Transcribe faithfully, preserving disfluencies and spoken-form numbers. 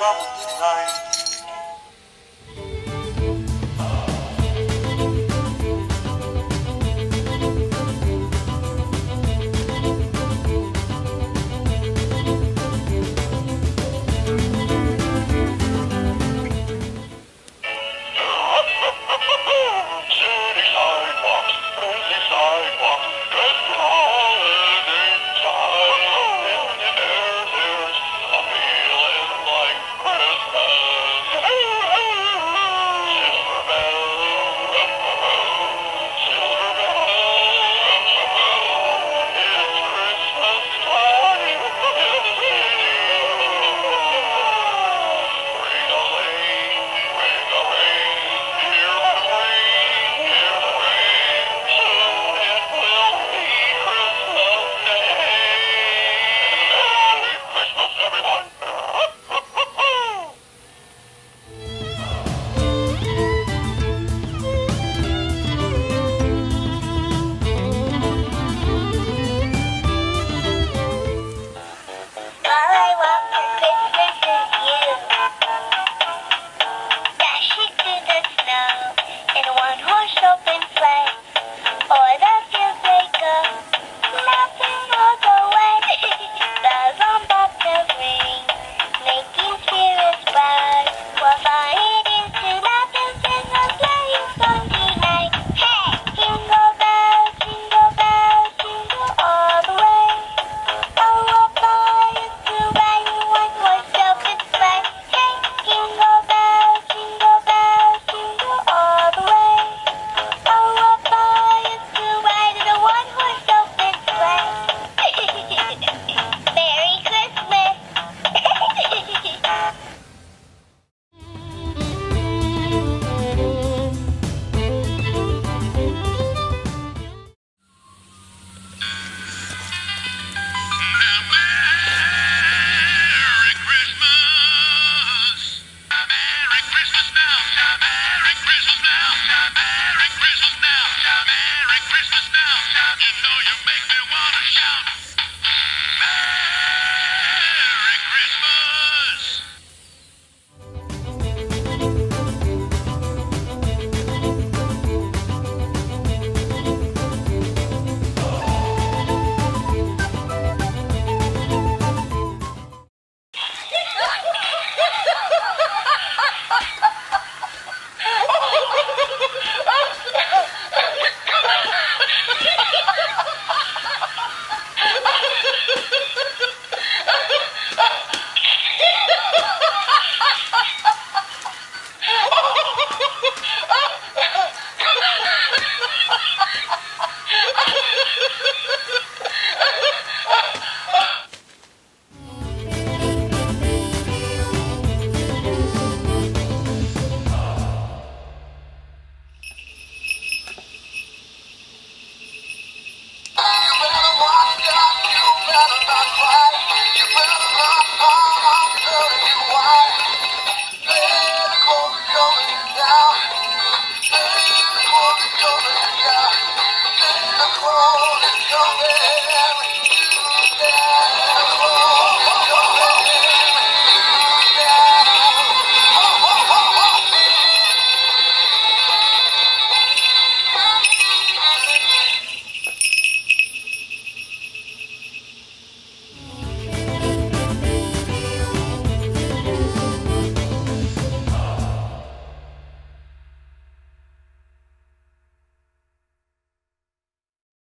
troubled life.